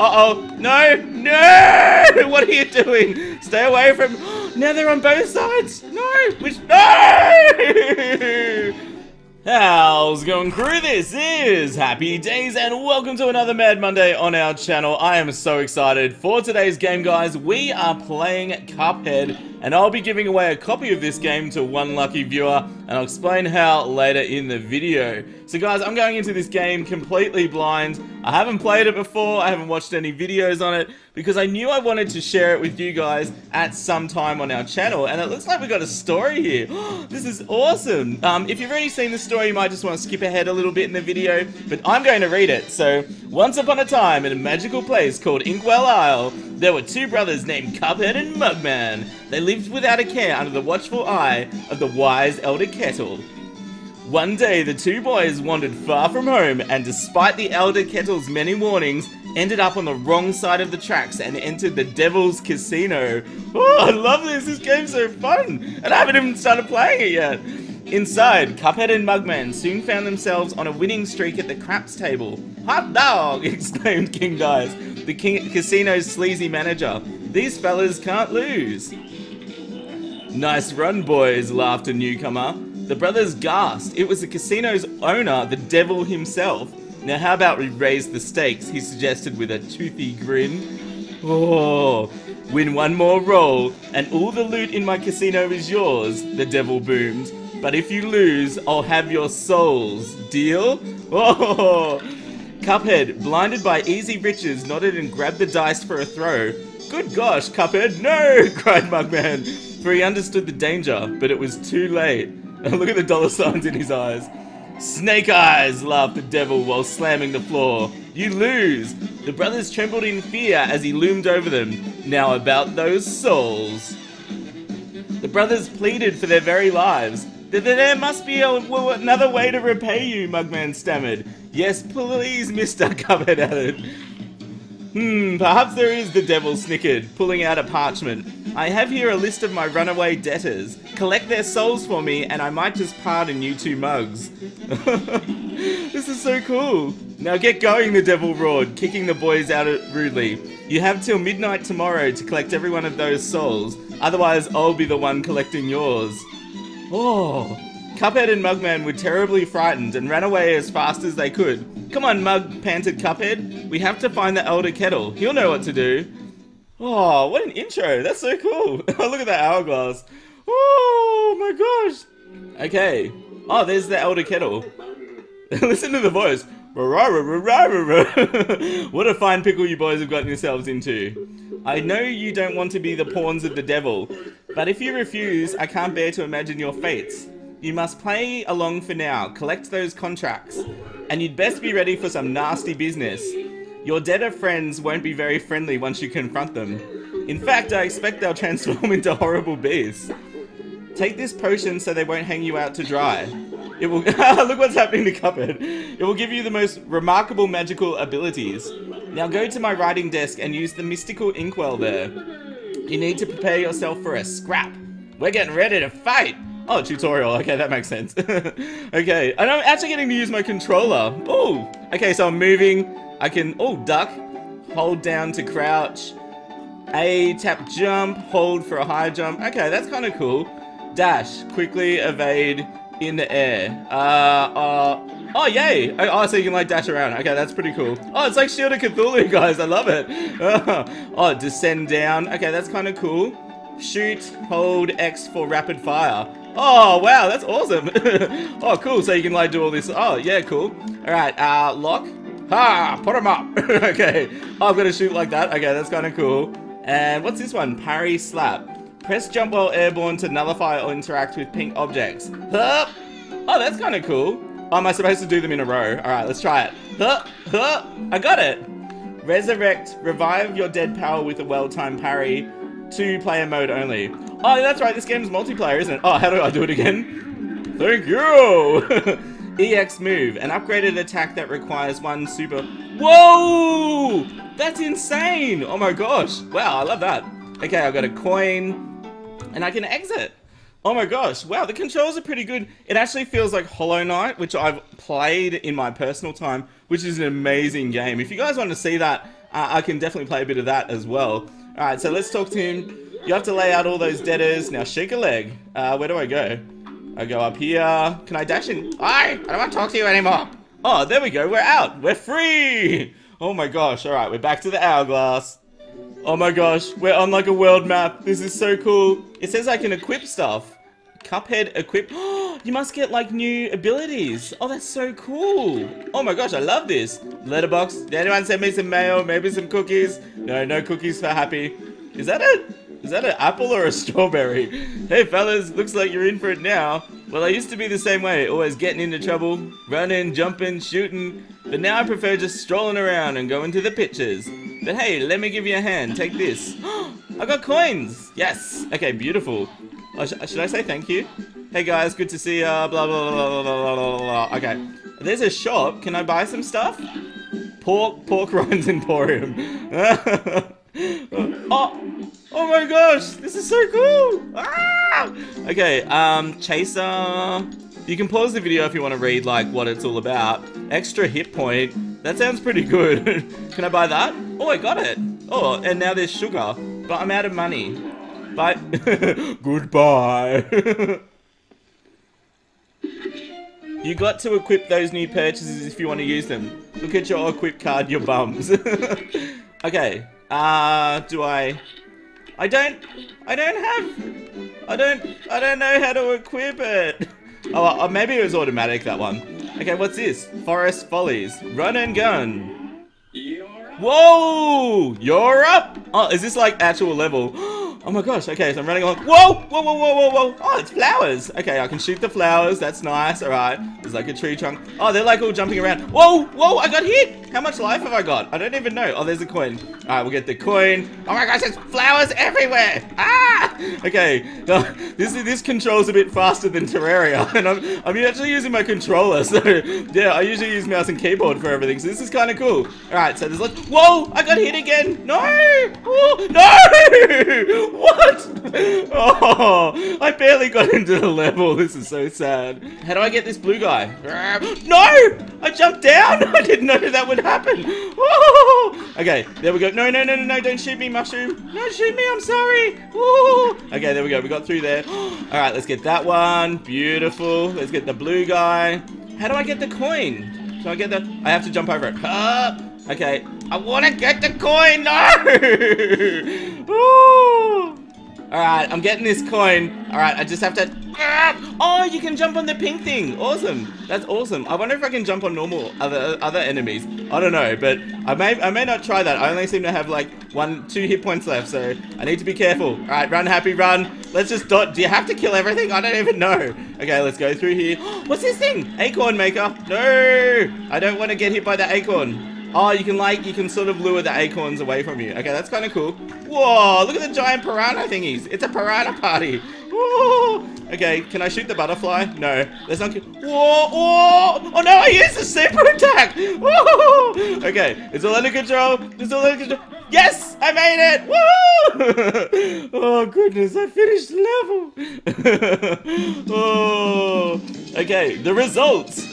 Uh-oh. No. No! What are you doing? Stay away from... Now they're on both sides. No. No! How's going, crew? This is Happy Days and welcome to another Mad Monday on our channel. I am so excited for today's game, guys. We are playing Cuphead and I'll be giving away a copy of this game to one lucky viewer and I'll explain how later in the video. So guys, I'm going into this game completely blind. I haven't played it before, I haven't watched any videos on it because I knew I wanted to share it with you guys at some time on our channel, and it looks like we got a story here. This is awesome. If you've already seen this story, you might just want to skip ahead a little bit in the video, but I'm going to read it. So, once upon a time in a magical place called Inkwell Isle, there were two brothers named Cuphead and Mugman. They lived without a care under the watchful eye of the wise Elder Kettle. One day, the two boys wandered far from home and, despite the Elder Kettle's many warnings, ended up on the wrong side of the tracks and entered the Devil's Casino. Oh, I love this! This game's so fun! And I haven't even started playing it yet! Inside, Cuphead and Mugman soon found themselves on a winning streak at the craps table. Hot dog! Exclaimed King Dice, the casino's sleazy manager. These fellas can't lose! Nice run, boys! Laughed a newcomer. The brothers gasped. It was the casino's owner, the devil himself. Now how about we raise the stakes, he suggested with a toothy grin. Oh, win one more roll, and all the loot in my casino is yours, the devil boomed. But if you lose, I'll have your souls. Deal? Oh! Cuphead, blinded by easy riches, nodded and grabbed the dice for a throw. Good gosh, Cuphead, no! Cried Mugman, for he understood the danger, but it was too late. Look at the dollar signs in his eyes. Snake eyes, laughed the devil while slamming the floor. You lose. The brothers trembled in fear as he loomed over them. Now about those souls. The brothers pleaded for their very lives. There must be another way to repay you, Mugman stammered. Yes, please, Mr. Cuphead added. Perhaps there is, the devil snickered, pulling out a parchment. I have here a list of my runaway debtors. Collect their souls for me and I might just pardon you two mugs. This is so cool. Now get going, the devil roared, kicking the boys out rudely. You have till midnight tomorrow to collect every one of those souls. Otherwise, I'll be the one collecting yours. Oh, Cuphead and Mugman were terribly frightened and ran away as fast as they could. Come on, Mug, panted Cuphead. We have to find the Elder Kettle. He'll know what to do. Oh, what an intro. That's so cool. Look at that hourglass. Oh, my gosh. Okay. Oh, there's the Elder Kettle. Listen to the voice. What a fine pickle you boys have gotten yourselves into. I know you don't want to be the pawns of the devil, but if you refuse, I can't bear to imagine your fates. You must play along for now. Collect those contracts. And you'd best be ready for some nasty business. Your debtor friends won't be very friendly once you confront them. In fact, I expect they'll transform into horrible beasts. Take this potion so they won't hang you out to dry. It will look what's happening to Cuphead. It will give you the most remarkable magical abilities. Now go to my writing desk and use the mystical inkwell there. You need to prepare yourself for a scrap. We're getting ready to fight! Oh, tutorial. Okay, that makes sense. Okay, and I'm actually getting to use my controller. Oh, okay, so I'm moving. I can, duck. Hold down to crouch. A, tap jump. Hold for a high jump. Okay, that's kind of cool. Dash. Quickly evade in the air. Oh, yay. Oh, so you can, like, dash around. Okay, that's pretty cool. Oh, it's like Shield of Cthulhu, guys. I love it. Oh, descend down. Okay, that's kind of cool. Shoot. Hold X for rapid fire. Oh, wow, that's awesome. Oh, cool, so you can, like, do all this. Oh, yeah, cool. Alright, lock. Ha! Put him up! Okay. Oh, I've got to shoot like that. Okay, that's kind of cool. And what's this one? Parry slap. Press jump while airborne to nullify or interact with pink objects. Hup! Oh, that's kind of cool. Oh, am I supposed to do them in a row? Alright, let's try it. Hup! Hup! I got it! Resurrect. Revive your dead power with a well-timed parry. 2-player mode only. Oh, that's right, this game's multiplayer, isn't it? Oh, how do I do it again? Thank you! EX move, an upgraded attack that requires one super... Whoa! That's insane! Oh my gosh. Wow, I love that. Okay, I've got a coin, and I can exit. Oh my gosh. Wow, the controls are pretty good. It actually feels like Hollow Knight, which I've played in my personal time, which is an amazing game. If you guys want to see that, I can definitely play a bit of that as well. Alright, so let's talk to him. You have to lay out all those debtors. Now shake a leg. Where do I go? I go up here. Can I dash in? Hi! I don't want to talk to you anymore. Oh, there we go. We're out. We're free! Oh my gosh. Alright, we're back to the hourglass. Oh my gosh. We're on like a world map. This is so cool. It says I can equip stuff. Cuphead equip. You must get like new abilities. Oh, that's so cool. Oh my gosh, I love this. Letterbox. Did anyone send me some mail? Maybe some cookies? No, no cookies for Happy. Is that it? Is that an apple or a strawberry? Hey fellas, looks like you're in for it now. Well, I used to be the same way, always getting into trouble, running, jumping, shooting. But now I prefer just strolling around and going to the pictures. But hey, let me give you a hand, take this. I got coins! Yes! Okay, beautiful. Oh, should I say thank you? Hey guys, good to see ya, blah blah blah blah blah blah blah. Okay, there's a shop, can I buy some stuff? Porkrind's Emporium. Oh! Oh my gosh, this is so cool! Ah! Okay, Chaser. You can pause the video if you want to read like what it's all about. Extra hit point. That sounds pretty good. Can I buy that? Oh, I got it. Oh, and now there's sugar, but I'm out of money. Bye. Goodbye. You got to equip those new purchases if you want to use them. Look at your equip card, your bums. Okay. Do I don't know how to equip it. Oh, maybe it was automatic, that one. Okay, what's this? Forest Follies. Run and gun. Whoa! You're up! Oh, is this like actual level? Oh my gosh, okay, so I'm running along. Whoa! Whoa, whoa, whoa, whoa, whoa! Oh, it's flowers! Okay, I can shoot the flowers, that's nice, alright. There's like a tree trunk. Oh, they're like all jumping around. Whoa! Whoa, I got hit! How much life have I got? I don't even know. Oh, there's a coin. Alright, we'll get the coin. Oh my gosh, there's flowers everywhere! Ah! Okay, this controls a bit faster than Terraria, and I'm actually using my controller, so yeah, I usually use mouse and keyboard for everything, so this is kind of cool. Alright, so there's like, whoa! I got hit again! No! Oh, no! What? Oh, I barely got into the level. This is so sad. How do I get this blue guy? No! I jumped down! I didn't know that would happen. Oh. Okay, there we go. No, no, no, no, no. Don't shoot me, mushroom. Don't shoot me. I'm sorry. Oh. Okay, there we go. We got through there. All right, let's get that one. Beautiful. Let's get the blue guy. How do I get the coin? Do I get the... I have to jump over it. Ah. Okay. I want to get the coin. No! Ooh. All right, I'm getting this coin. All right, I just have to... Oh, you can jump on the pink thing. Awesome. That's awesome. I wonder if I can jump on normal other enemies. I don't know, but I may not try that. I only seem to have like two hit points left, so I need to be careful. All right, run, Happy, run. Let's just dodge. Do you have to kill everything? I don't even know. Okay, let's go through here. What's this thing? Acorn maker. No, I don't want to get hit by the acorn. Oh, you can sort of lure the acorns away from you. Okay, that's kind of cool. Whoa, look at the giant piranha thingies. It's a piranha party. Whoa. Okay, can I shoot the butterfly? No. Let's not... Whoa, whoa. Oh, no, I used the super attack. Whoa. Okay, it's all under control. It's all under control. Yes, I made it. Woo. Oh, goodness, I finished the level. Oh. Okay, the results.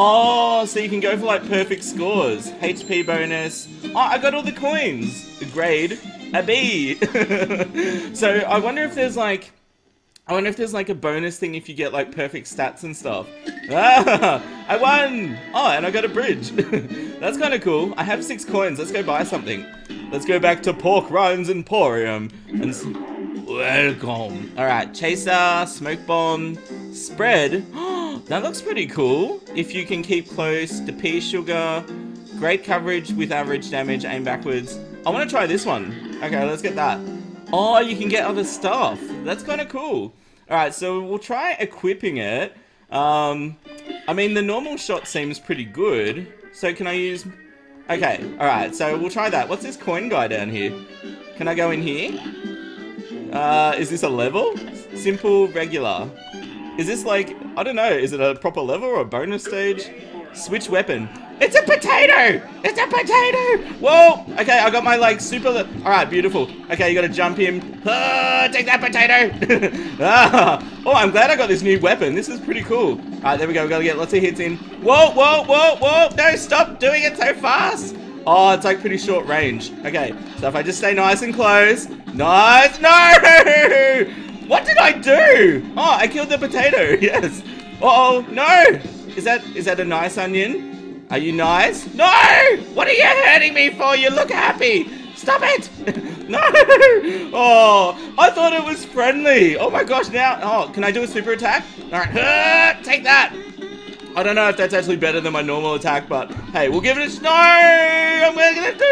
Oh, so you can go for like perfect scores, HP bonus. Oh, I got all the coins. Grade a B. So I wonder if there's like a bonus thing if you get like perfect stats and stuff. Ah, I won. Oh, and I got a bridge. That's kind of cool. I have 6 coins. Let's go buy something. Let's go back to Porkrind's Emporium and. Welcome. Alright, Chaser, Smoke Bomb, Spread. That looks pretty cool. If you can keep close, the pea sugar, great coverage with average damage, aim backwards. I want to try this one. Okay, let's get that. Oh, you can get other stuff. That's kind of cool. Alright, so we'll try equipping it. I mean, the normal shot seems pretty good. So can I use... Okay, alright, so we'll try that. What's this coin guy down here? Can I go in here? Is this a level? Simple, regular. Is this like, I don't know, is it a proper level or a bonus stage? Switch weapon. It's a potato! It's a potato! Whoa! Okay, I got my like super... Alright, beautiful. Okay, you gotta jump him. Ah, take that potato! Ah. Oh, I'm glad I got this new weapon. This is pretty cool. Alright, there we go. We gotta get lots of hits in. Whoa, whoa, whoa, whoa! No, stop doing it so fast! Oh, it's like pretty short range. Okay, so if I just stay nice and close. Nice. No! What did I do? Oh, I killed the potato. Yes. Uh-oh. No. Is that a nice onion? Are you nice? No! What are you hurting me for? You look happy. Stop it. No. Oh, I thought it was friendly. Oh my gosh. Now, oh, can I do a super attack? All right. Take that. I don't know if that's actually better than my normal attack, but hey, we'll give it a snow. I'm gonna do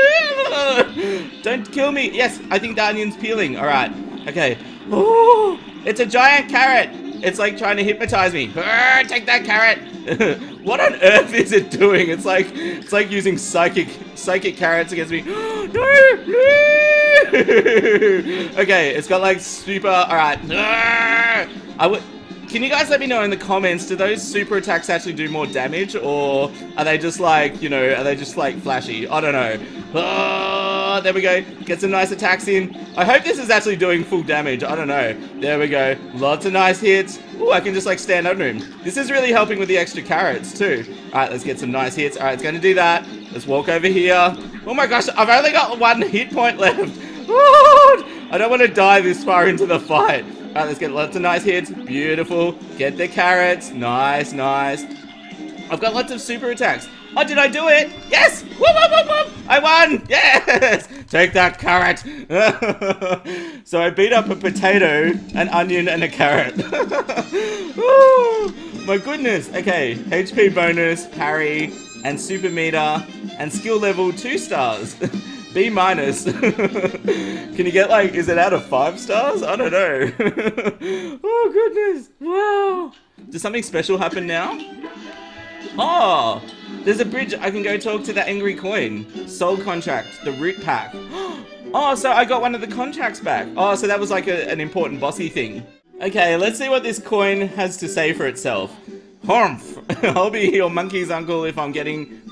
it. Don't kill me. Yes, I think the onion's peeling. All right. Okay. Ooh, it's a giant carrot. It's like trying to hypnotize me. Take that carrot. What on earth is it doing? It's like using psychic carrots against me. Okay, it's got like super. All right. I would. Can you guys let me know in the comments, do those super attacks actually do more damage, or are they just like, you know, are they just like flashy? I don't know. Oh, there we go. Get some nice attacks in. I hope this is actually doing full damage. I don't know. There we go. Lots of nice hits. Ooh, I can just like stand under him. This is really helping with the extra carrots too. All right, let's get some nice hits. All right, it's going to do that. Let's walk over here. Oh my gosh, I've only got one hit point left. I don't want to die this far into the fight. All right, let's get lots of nice hits. Beautiful. Get the carrots. Nice, nice. I've got lots of super attacks. Oh, did I do it? Yes! Whoop, whoop, whoop, whoop! I won! Yes! Take that carrot! So I beat up a potato, an onion, and a carrot. Ooh, my goodness. Okay, HP bonus, parry, and super meter, and skill level 2 stars. B-. Can you get like, is it out of 5 stars? I don't know. Oh goodness, wow. Does something special happen now? Oh, there's a bridge. I can go talk to that angry coin. Soul contract, the root pack. Oh, so I got one of the contracts back. Oh, so that was like an important bossy thing. Okay, let's see what this coin has to say for itself. Humph, I'll be your monkey's uncle if I'm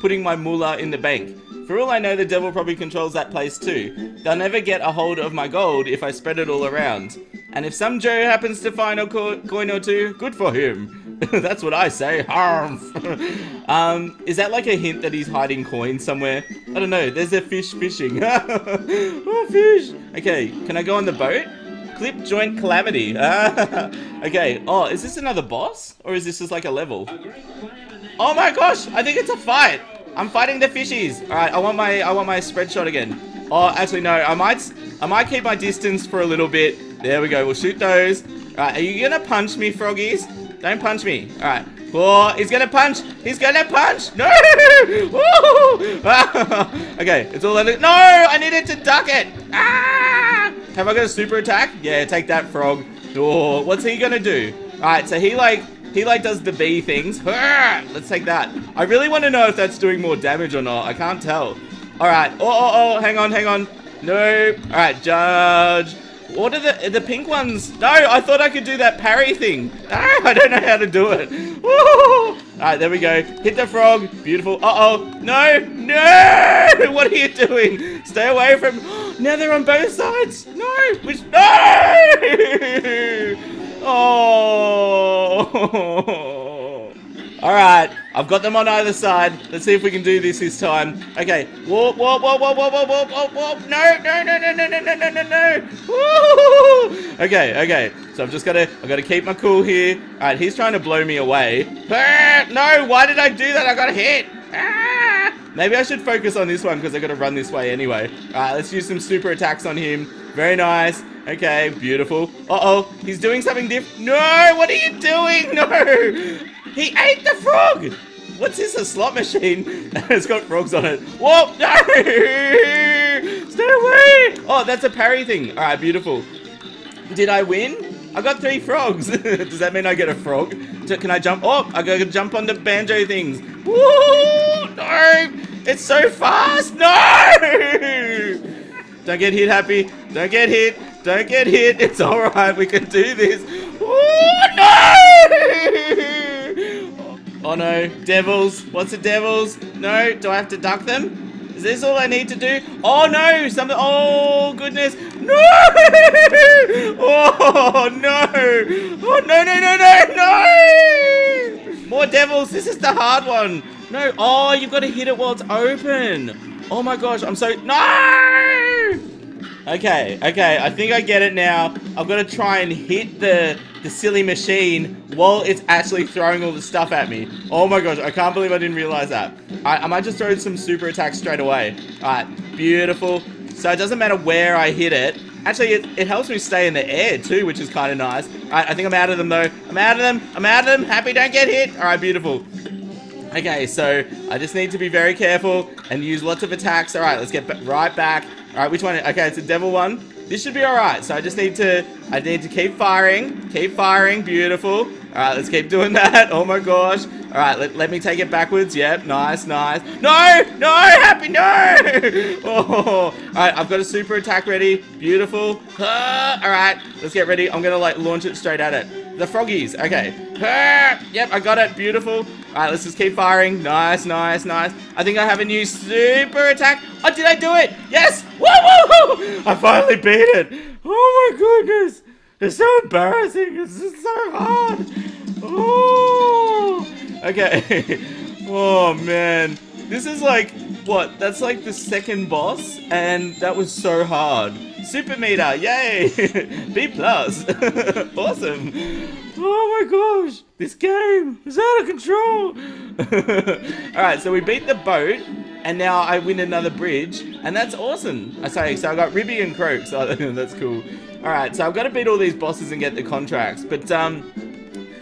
putting my moolah in the bank. For all I know, the devil probably controls that place too. They'll never get a hold of my gold if I spread it all around. And if some Joe happens to find a coin or two, good for him. That's what I say. Is that like a hint that he's hiding coins somewhere? I don't know. There's a fish fishing. Oh, fish. Okay, can I go on the boat? Clip joint calamity. Okay. Oh, is this another boss? Or is this just like a level? Oh my gosh. I think it's a fight. I'm fighting the fishies. All right, I want my spread shot again. Oh, actually no. I might keep my distance for a little bit. There we go. We'll shoot those. All right, are you gonna punch me, froggies? Don't punch me. All right. Oh, he's gonna punch. He's gonna punch. No. Okay, it's all. No, I needed to duck it. Ah! Have I got a super attack? Yeah, take that, frog. Oh, what's he gonna do? All right, so he does the bee things. Let's take that. I really want to know if that's doing more damage or not. I can't tell. All right. Oh, hang on. No. All right, judge. What are the pink ones? No, I thought I could do that parry thing. No, I don't know how to do it. All right, there we go. Hit the frog. Beautiful. Uh-oh. No. What are you doing? Stay away from... Now they're on both sides. No. No. Oh! Alright, I've got them on either side. Let's see if we can do this time. Okay. Whoa. No. Woo! Okay. So I've gotta keep my cool here. Alright, he's trying to blow me away. No, why did I do that? I got hit! Ah! Maybe I should focus on this one because I gotta run this way anyway. Alright, let's use some super attacks on him. Very nice. Okay, beautiful. Uh-oh, he's doing something different. No, what are you doing? No! He ate the frog! What's this, a slot machine? It's got frogs on it. Whoa! No! Stay away! Oh, that's a parry thing. All right, beautiful. Did I win? I got 3 frogs. Does that mean I get a frog? Can I jump? Oh, I gotta jump on the banjo things. Woo! No! It's so fast! No! Don't get hit, Happy. Don't get hit. Don't get hit. It's alright. We can do this. Oh, no! Oh, no. Devils. What's the devils? No. Do I have to duck them? Is this all I need to do? Oh, no. Something. Oh, goodness. No! Oh, no. Oh, no. More devils. This is the hard one. No. Oh, you've got to hit it while it's open. Oh my gosh, I'm so... No! Okay, okay, I think I get it now. I've got to try and hit the silly machine while it's actually throwing all the stuff at me. Oh my gosh, I can't believe I didn't realize that. Alright, I might just throw some super attacks straight away. Alright, beautiful. So it doesn't matter where I hit it. Actually, it helps me stay in the air too, which is kind of nice. Alright, I think I'm out of them though. I'm out of them. I'm out of them. Happy don't get hit. Alright, beautiful. Okay, so I just need to be very careful and use lots of attacks. Alright, let's get right back. Alright, which one? Okay, it's a devil one. This should be alright. So I just need to, keep firing. Keep firing. Beautiful. Alright, let's keep doing that. Oh my gosh. Alright, let me take it backwards. Yep, nice, nice. No! No! Happy, no! Oh. Alright, I've got a super attack ready. Beautiful. Alright, let's get ready. I'm going to, like, launch it straight at it. The froggies. Okay. Yep, I got it. Beautiful. Alright, let's just keep firing. Nice, nice, nice. I think I have a new super attack. Oh, did I do it? Yes! Woo, woo, woo! I finally beat it. Oh my goodness. It's so embarrassing. It's just so hard. Oh. Okay. Oh, man. This is like, what? That's like the second boss, and that was so hard. Super meter. Yay. B+. Awesome. Oh, my gosh. This game is out of control. All right. So we beat the boat. And now I win another bridge, and that's awesome. I say, so I got Ribby and Croak, so that's cool. All right, so I've got to beat all these bosses and get the contracts. But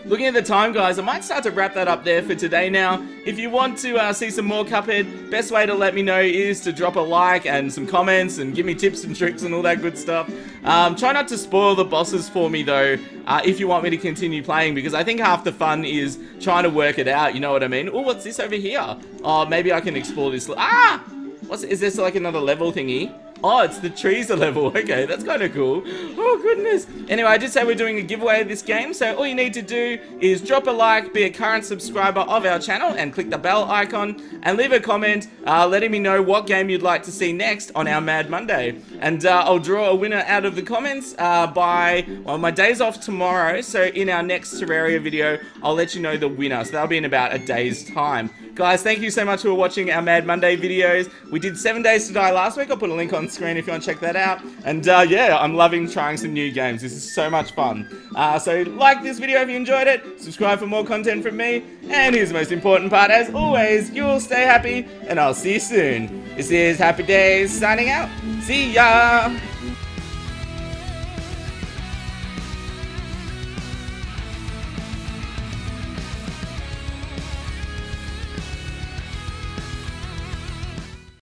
looking at the time, guys, I might start to wrap that up there for today now. If you want to see some more Cuphead, best way to let me know is to drop a like and some comments and give me tips and tricks and all that good stuff. Try not to spoil the bosses for me, though, if you want me to continue playing, because I think half the fun is trying to work it out, you know what I mean? Oh, what's this over here? Oh, maybe I can explore this. Ah! Is this like another level thingy? Oh, it's the trees are level. Okay, that's kind of cool. Oh, goodness. Anyway, I did say we're doing a giveaway of this game, so all you need to do is drop a like, be a current subscriber of our channel, and click the bell icon, and leave a comment letting me know what game you'd like to see next on our Mad Monday. And I'll draw a winner out of the comments by... Well, my day's off tomorrow, so in our next Terraria video, I'll let you know the winner. So that'll be in about a day's time. Guys, thank you so much for watching our Mad Monday videos. We did 7 Days to Die last week. I'll put a link on screen if you want to check that out. And yeah, I'm loving trying some new games. This is so much fun. So like this video if you enjoyed it. Subscribe for more content from me. And here's the most important part. As always, you'll stay happy. And I'll see you soon. This is Happy Days signing out. See ya.